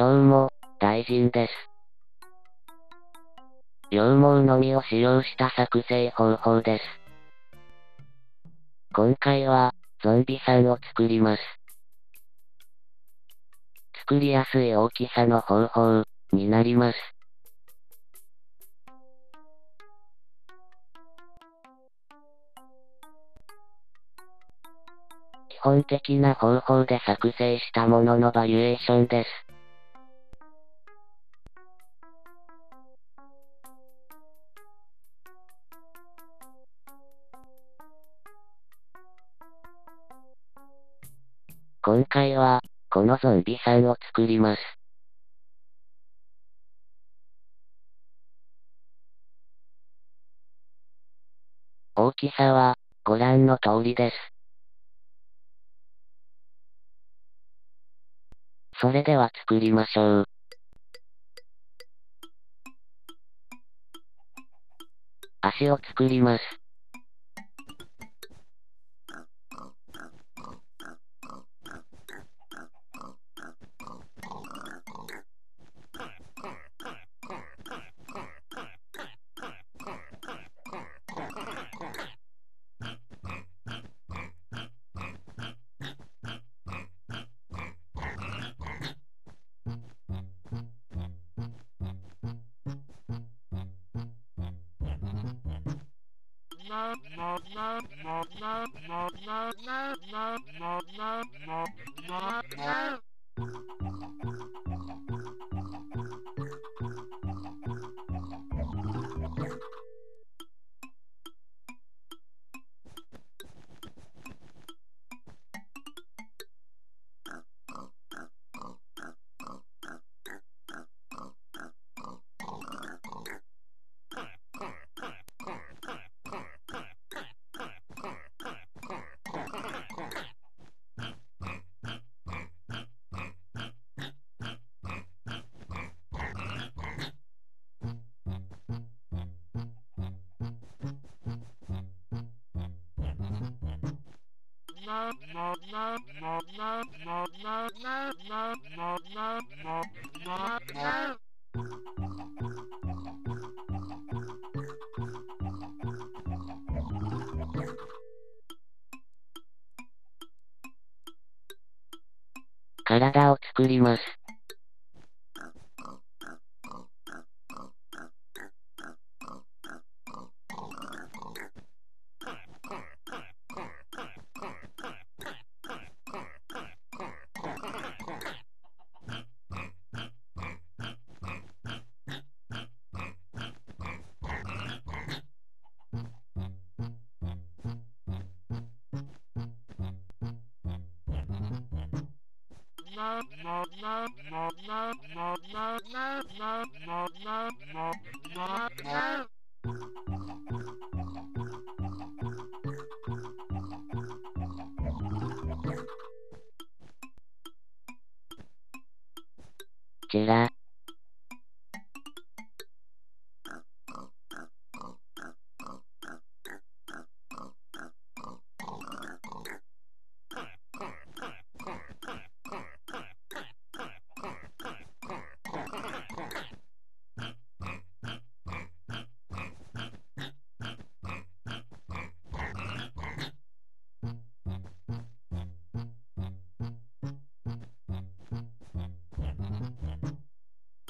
どうも、大臣です。羊毛のみを使用した作成方法です。今回は、ゾンビさんを作ります。作りやすい大きさの方法になります。基本的な方法で作成したもののバリエーションです。今回は、このゾンビさんを作ります。大きさは、ご覧の通りです。それでは作りましょう。足を作ります。体を作ります。こちら。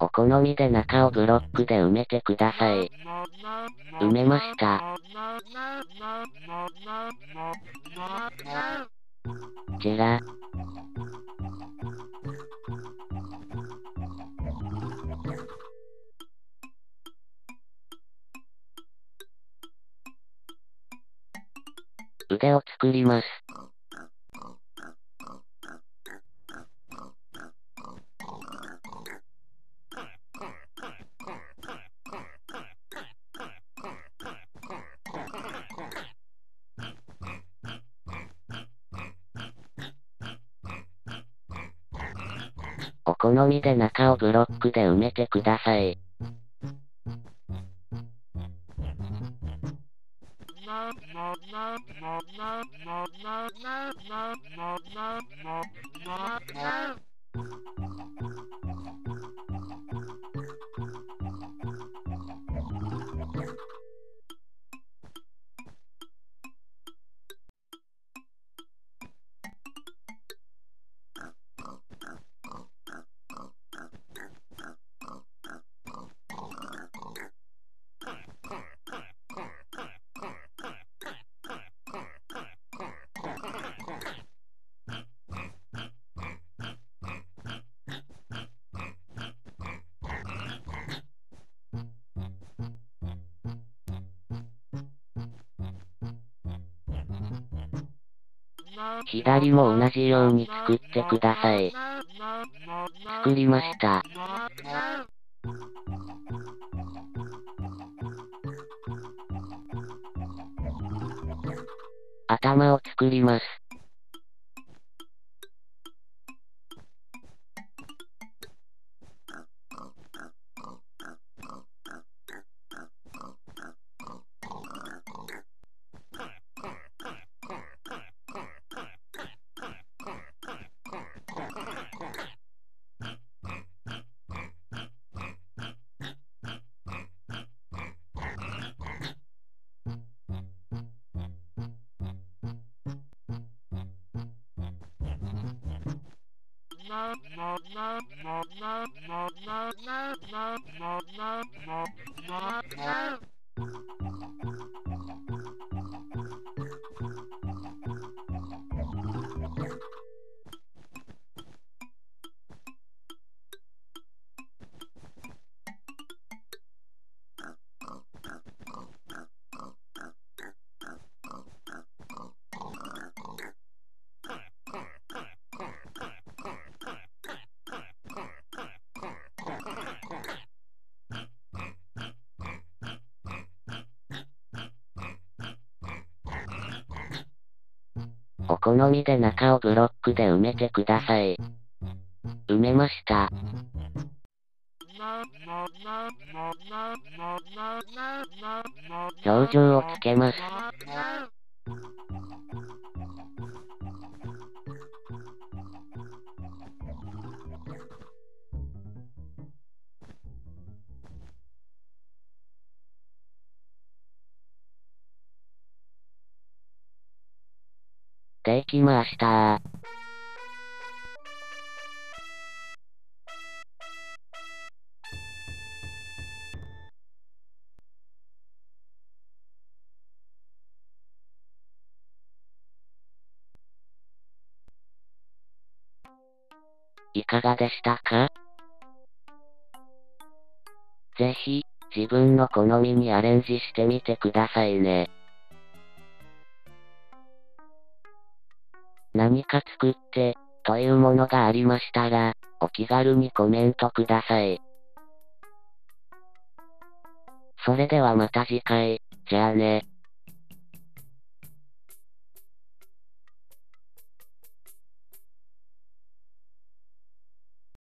お好みで中をブロックで埋めてください。埋めました。こちら。腕を作ります。お好みで中をブロックで埋めてください。左も同じように作ってください。作りました。頭を作ります。お好みで中をブロックで埋めてください。埋めました。表情をつけます。できました。いかがでしたか？ぜひ、自分の好みにアレンジしてみてくださいね。何か作って、というものがありましたら、お気軽にコメントください。それではまた次回、じゃあね。